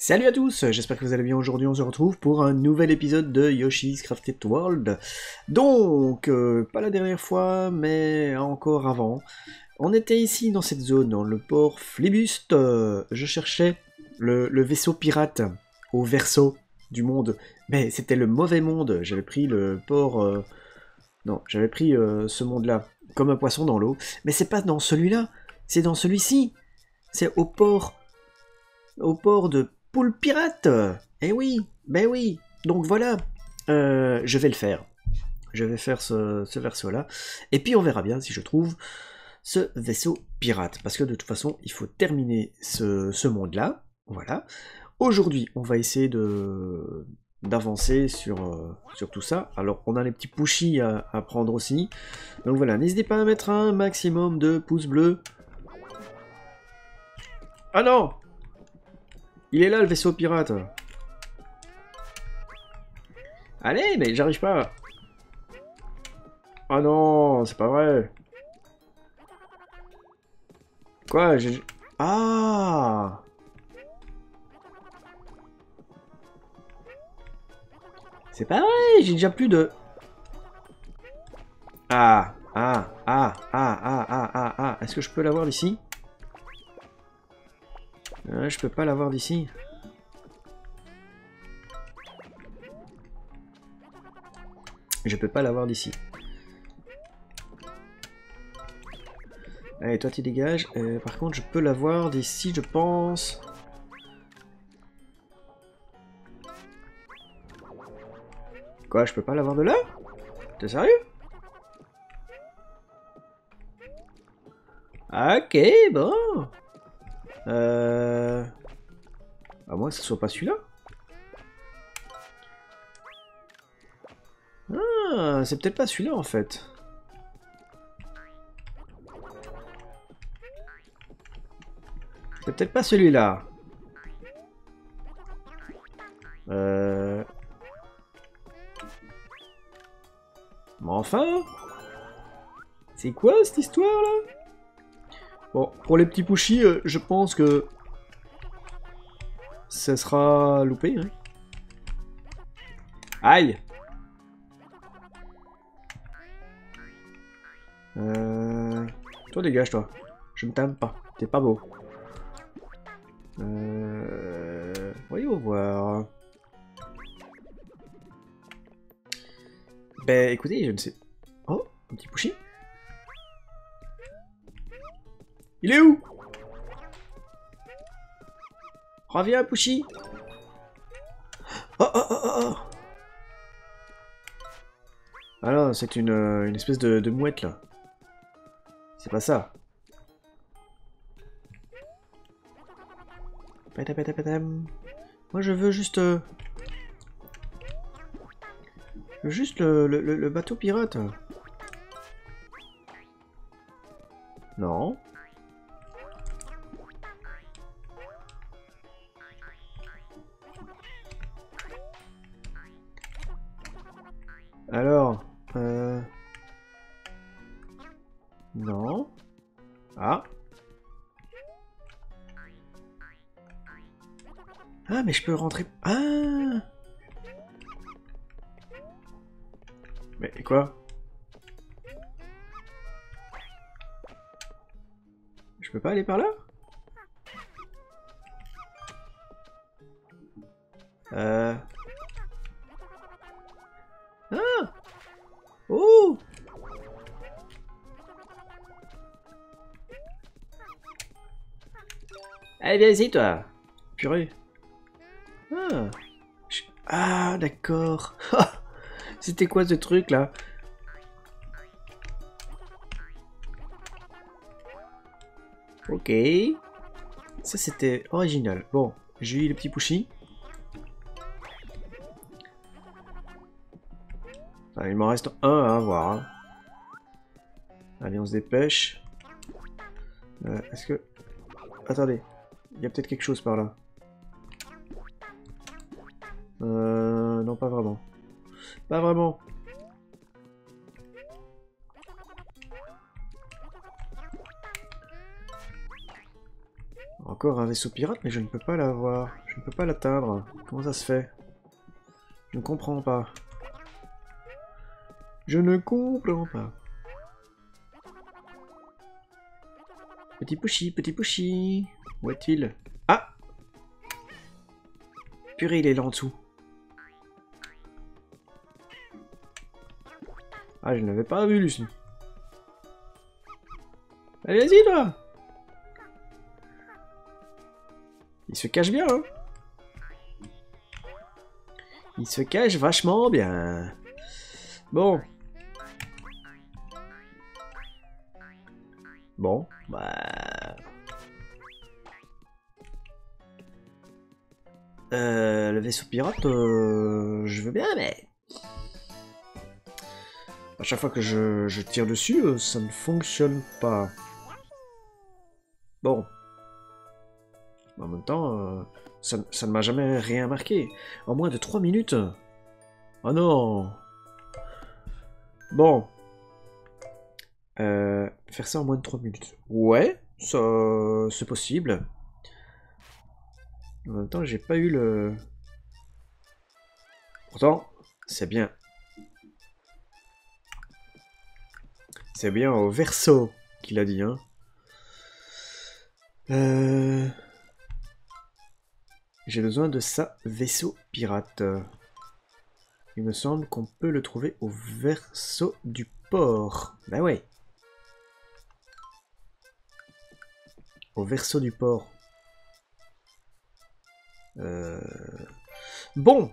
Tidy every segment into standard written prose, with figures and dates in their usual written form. Salut à tous, j'espère que vous allez bien. Aujourd'hui on se retrouve pour un nouvel épisode de Yoshi's Crafted World. Donc, pas la dernière fois, mais encore avant, on était ici dans cette zone, dans le port Flibuste. Je cherchais le vaisseau pirate au verso du monde, mais c'était le mauvais monde. J'avais pris le port... non, j'avais pris ce monde-là, comme un poisson dans l'eau. Mais c'est pas dans celui-là, c'est dans celui-ci. C'est au port de... Poule pirate! Eh oui, ben oui. Donc voilà, je vais le faire. Je vais faire ce verso-là. Et puis on verra bien si je trouve ce vaisseau pirate. Parce que de toute façon, il faut terminer ce monde-là. Voilà. Aujourd'hui, on va essayer d'avancer sur tout ça. Alors, on a les petits pushies à prendre aussi. Donc voilà, n'hésitez pas à mettre un maximum de pouces bleus. Ah non! Il est là, le vaisseau pirate. Allez, mais j'arrive pas. Ah non, c'est pas vrai. Quoi, j'ai... Ah! C'est pas vrai, j'ai déjà plus de... Ah. Est-ce que je peux l'avoir d'ici ? Je peux pas l'avoir d'ici. Je peux pas l'avoir d'ici. Allez, toi tu dégages. Par contre, je peux l'avoir d'ici, je pense. Quoi, je peux pas l'avoir de là? T'es sérieux? Ok, bon. À moins que ce soit pas celui-là. Ah, c'est peut-être pas celui-là en fait. C'est peut-être pas celui-là. Mais enfin, c'est quoi cette histoire-là? Bon, pour les petits pushis, je pense que ça sera loupé. Hein. Aïe! Toi, dégage, toi. Je ne t'aime pas. T'es pas beau. Voyons voir. Ben, écoutez, je ne sais... Oh, un petit pushy. Il est où? Reviens, Pushy. Oh. Ah non, c'est une espèce de mouette, là. C'est pas ça. Patapatapatam. Moi, je veux juste... juste le bateau pirate. Non. Alors, non. Ah. Ah, mais je peux rentrer... Ah. Mais quoi? Je peux pas aller par là? Ah! Oh! Allez, viens ici, toi! Purée! Ah! Ah, d'accord! C'était quoi ce truc, là? Ok. Ça, c'était original. Bon, j'ai eu le petit pushy. Il m'en reste un à avoir. Hein. Allez, on se dépêche. Est-ce que... Attendez. Il y a peut-être quelque chose par là. Non, pas vraiment. Pas vraiment. On va encore un vaisseau pirate, mais je ne peux pas l'avoir. Je ne peux pas l'atteindre. Comment ça se fait? Je ne comprends pas. Je ne comprends pas. Petit pushy, petit pushy. Où est-il? Ah! Purée, il est là en dessous. Ah, je ne l'avais pas vu, Lucie. Allez, vas-y, là! Il se cache bien, hein? Il se cache vachement bien. Bon. Bon, bah... le vaisseau pirate, je veux bien, mais... À chaque fois que je tire dessus, ça ne fonctionne pas. Bon. En même temps, ça ne m'a jamais rien marqué. En moins de 3 minutes. Oh non. Bon. Faire ça en moins de 3 minutes. Ouais, ça c'est possible. En même temps, j'ai pas eu le... Pourtant, c'est bien. C'est bien au verso qu'il a dit, hein. J'ai besoin de ça, vaisseau pirate. Il me semble qu'on peut le trouver au verso du port. Bah ouais. Au verso du port. Bon.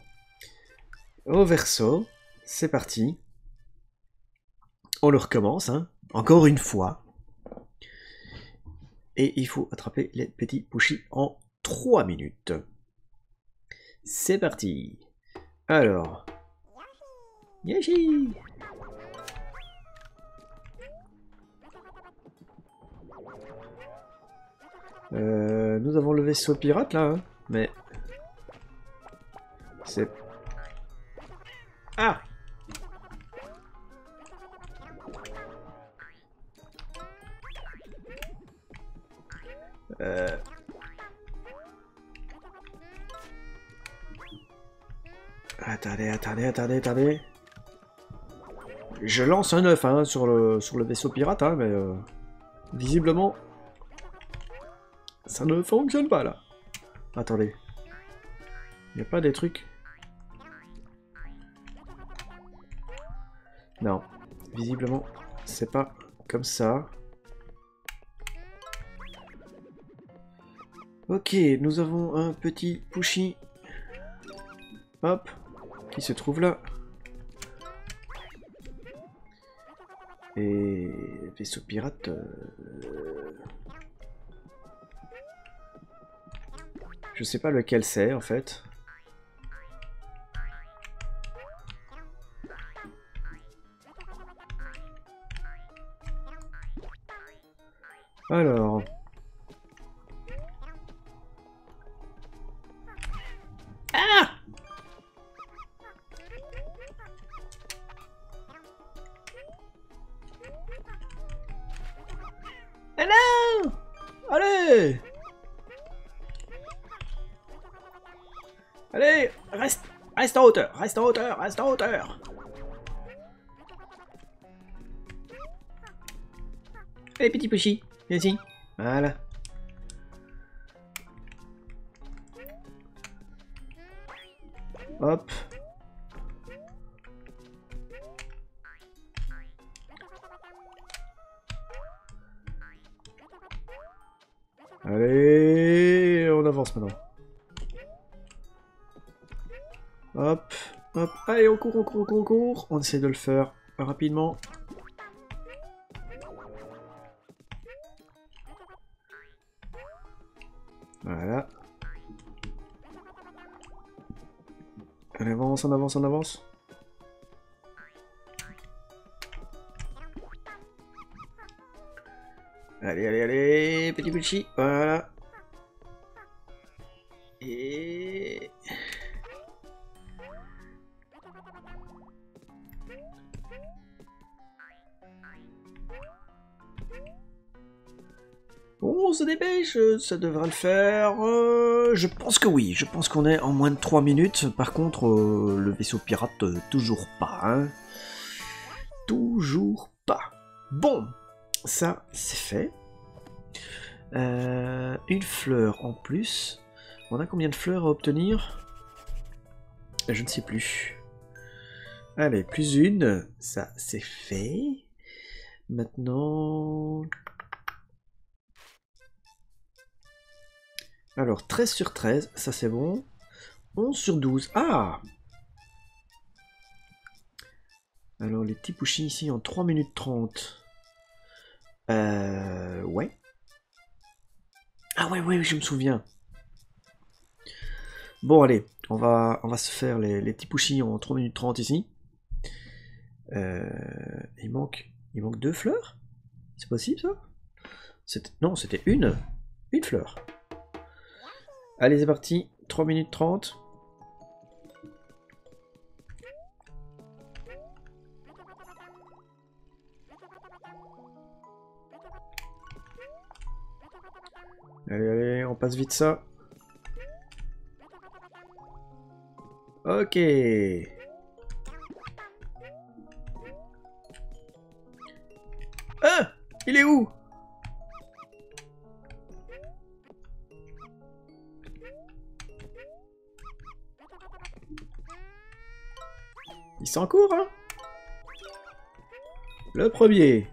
Au verso, c'est parti. On le recommence, hein, encore une fois. Et il faut attraper les petits pushis en 3 minutes. C'est parti. Alors. Yoshi. Nous avons le vaisseau pirate là, hein, mais... C'est... Ah! Attendez. Je lance un œuf, hein, sur le vaisseau pirate, hein, mais visiblement ça ne fonctionne pas là. Attendez, il n'y a pas des trucs? Non, visiblement c'est pas comme ça. Ok, nous avons un petit pushy. Hop, qui se trouve là. Et vaisseau pirate. Je sais pas lequel c'est en fait. Alors. Allez, reste en hauteur. Allez, petit pushy, viens ici. Voilà. Hop. Allez, on avance maintenant. Hop, hop, allez, on court. On essaie de le faire rapidement. Voilà. On avance. Allez, petit bulchi, voilà. Et... se dépêche, ça devrait le faire. Je pense que oui, je pense qu'on est en moins de 3 minutes. Par contre, le vaisseau pirate, toujours pas. Hein. Toujours pas. Bon, ça c'est fait. Une fleur en plus. On a combien de fleurs à obtenir? Je ne sais plus. Allez, plus une. Ça c'est fait. Maintenant... Alors, 13 sur 13, ça c'est bon. 11 sur 12. Ah! Alors, les petits pushings ici en 3 minutes 30. Ouais. Ah ouais, je me souviens. Bon, allez, on va se faire les petits pushings en 3 minutes 30 ici. Il manque 2 fleurs? C'est possible ça? Non, c'était une. Une fleur. Allez, c'est parti, 3 minutes 30. Allez, on passe vite ça. Ok. Ah! Il est où? Il s'encourt, hein? Le premier.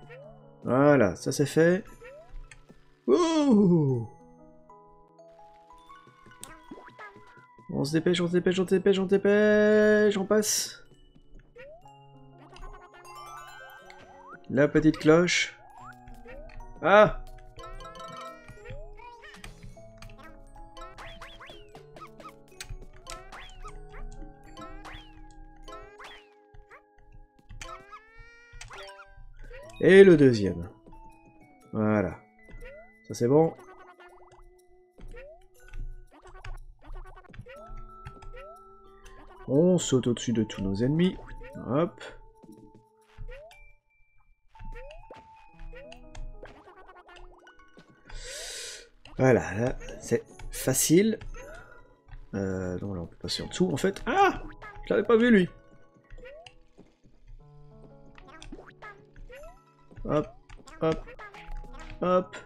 Voilà, ça c'est fait. Ouh! On se dépêche, on se dépêche, on se dépêche, on se dépêche, on passe. La petite cloche. Ah! Et le deuxième. Voilà. Ça c'est bon. On saute au-dessus de tous nos ennemis. Hop. Voilà, là, c'est facile. Non, là, on peut passer en dessous, en fait. Ah! Je l'avais pas vu, lui. Hop, hop, hop.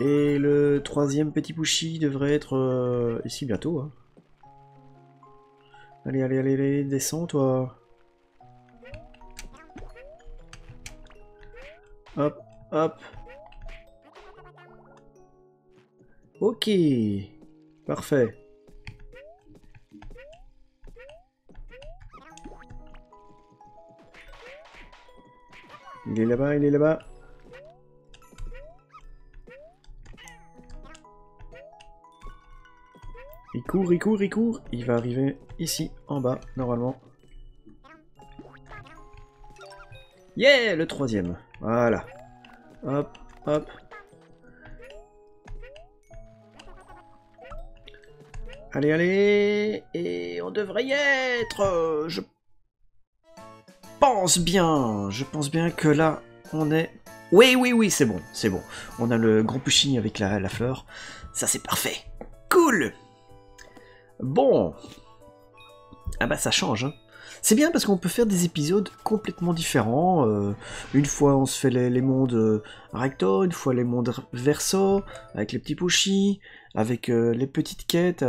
Et le troisième petit pushy devrait être ici bientôt. Hein. Allez, allez, allez, allez, descends, toi. Hop, hop. Ok. Parfait. Il est là-bas, il est là-bas. Il court, il court, il court. Il va arriver ici, en bas, normalement. Yeah, le troisième. Voilà. Hop, hop. Allez, allez. Et on devrait y être. Je pense bien que là, on est... Oui, c'est bon, c'est bon. On a le grand pushing avec la fleur. Ça, c'est parfait. Cool. Bon. Ah bah, ça change, hein. C'est bien parce qu'on peut faire des épisodes complètement différents. Une fois, on se fait les mondes recto, une fois les mondes verso, avec les petits pushis, avec les petites quêtes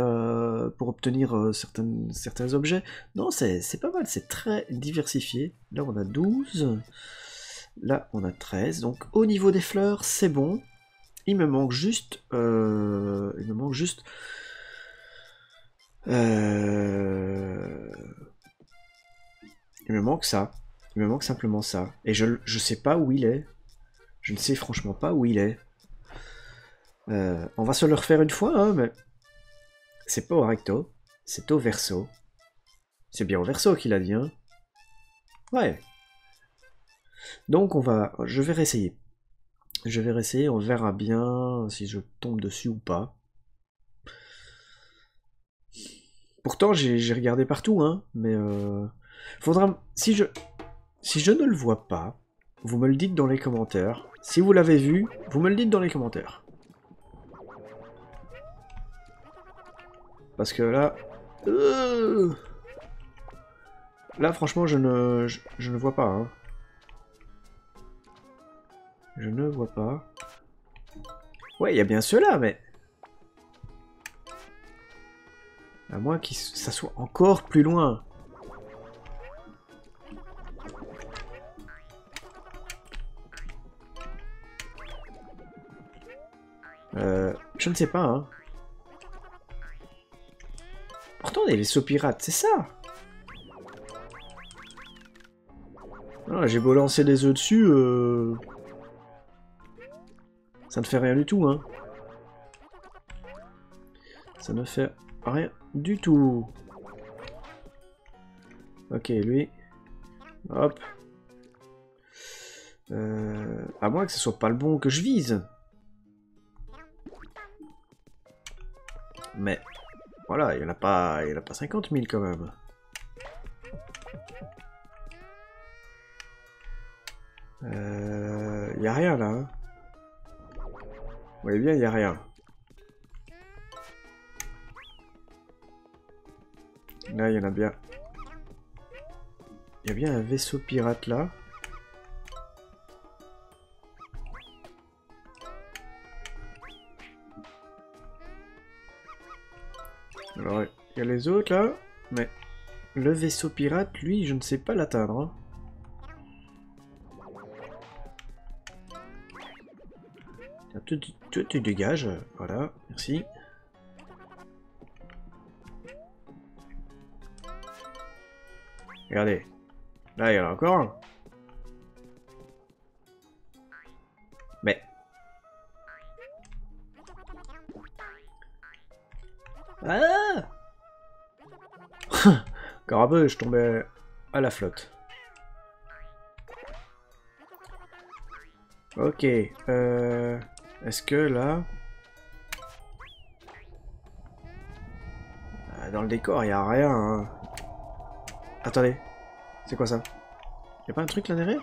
pour obtenir certains objets. Non, c'est pas mal, c'est très diversifié. Là, on a 12. Là, on a 13. Donc, au niveau des fleurs, c'est bon. Il me manque juste... Il me manque ça. Il me manque simplement ça. Et je sais pas où il est. Je ne sais franchement pas où il est. On va se le refaire une fois, hein, mais... C'est pas au recto. C'est au verso. C'est bien au verso qu'il a dit, hein. Ouais. Donc je vais réessayer. Je vais réessayer, on verra bien si je tombe dessus ou pas. Pourtant, j'ai regardé partout, hein, mais... Faudra... Si je ne le vois pas, vous me le dites dans les commentaires. Si vous l'avez vu, vous me le dites dans les commentaires. Parce que là... Là, franchement, je ne vois pas. Hein. Je ne vois pas. Ouais, il y a bien ceux-là, mais... À moins que ça soit encore plus loin. Je ne sais pas, hein. Pourtant, on est les sauts pirates, c'est ça. J'ai beau lancer des œufs dessus, ça ne fait rien du tout, hein. Ça ne fait rien du tout. Ok, lui. Hop. À moins que ce soit pas le bon que je vise. Mais voilà, il y en a pas 50 000 quand même. Il n'y a rien là. Hein. Vous voyez bien, il n'y a rien. Là, il y en a bien. Il y a bien un vaisseau pirate là. Alors, il y a les autres là, mais le vaisseau pirate, lui, je ne sais pas l'atteindre. Hein. Tu dégages, voilà, merci. Regardez, là il y en a encore un. Mais... Ah. Encore un peu, je tombais à la flotte. Ok, est-ce que là... Dans le décor, il n'y a rien. Hein. Attendez. C'est quoi ça? Il n'y a pas un truc là derrière?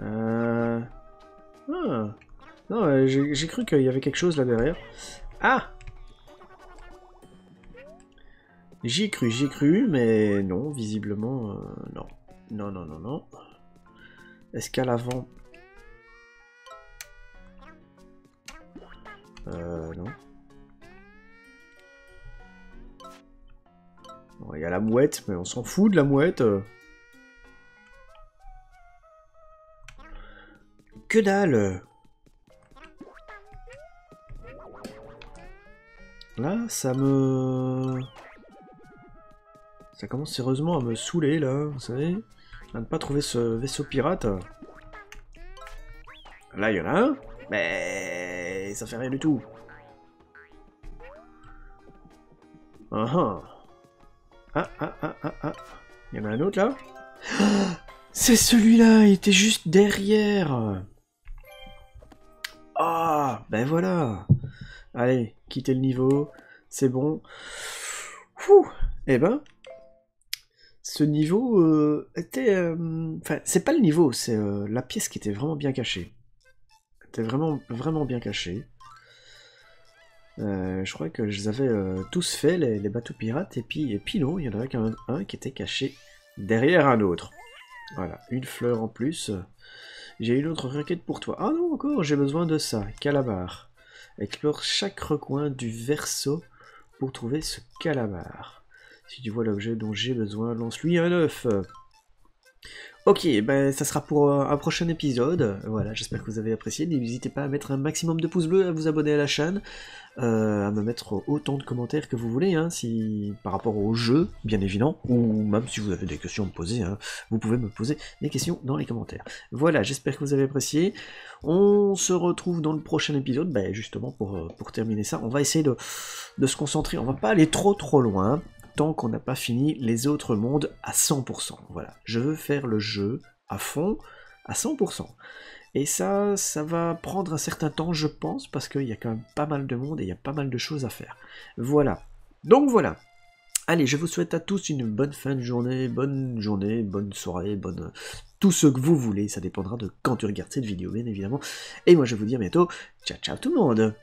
Ah. Non, j'ai cru qu'il y avait quelque chose là derrière. Ah! J'y ai cru, mais non, visiblement, non. Non. Est-ce qu'à l'avant... non. Bon, il y a la mouette, mais on s'en fout de la mouette. Que dalle! Là, ça me... Ça commence sérieusement à me saouler, là, vous savez. À ne pas trouver ce vaisseau pirate. Là, il y en a un. Mais ça fait rien du tout. Ah. Il y en a un autre, là. C'est celui-là. Il était juste derrière. Ah, ben voilà. Allez, quittez le niveau. C'est bon. Ouh. Eh ben... Ce niveau était... Enfin, c'est pas le niveau, c'est la pièce qui était vraiment bien cachée. Était vraiment bien cachée. Je crois que je les avais tous fait, les bateaux pirates, et puis non, il y en avait quand même un qui était caché derrière un autre. Voilà, une fleur en plus. J'ai une autre requête pour toi. Ah non, encore, j'ai besoin de ça. Calamar. Explore chaque recoin du verso pour trouver ce calamar. Si tu vois l'objet dont j'ai besoin, lance-lui un œuf. Ok, ben ça sera pour un prochain épisode. Voilà, j'espère que vous avez apprécié. N'hésitez pas à mettre un maximum de pouces bleus, à vous abonner à la chaîne, à me mettre autant de commentaires que vous voulez, hein, si par rapport au jeu, bien évidemment, ou même si vous avez des questions à me poser, hein, vous pouvez me poser des questions dans les commentaires. Voilà, j'espère que vous avez apprécié. On se retrouve dans le prochain épisode, ben, justement pour terminer ça. On va essayer de se concentrer, on va pas aller trop loin. Tant qu'on n'a pas fini les autres mondes à 100%. Voilà, je veux faire le jeu à fond, à 100%. Et ça va prendre un certain temps, je pense, parce qu'il y a quand même pas mal de monde et il y a pas mal de choses à faire. Voilà. Donc voilà. Allez, je vous souhaite à tous une bonne fin de journée, bonne soirée, bonne... tout ce que vous voulez, ça dépendra de quand tu regardes cette vidéo, bien évidemment. Et moi, je vous dis à bientôt. Ciao, ciao tout le monde!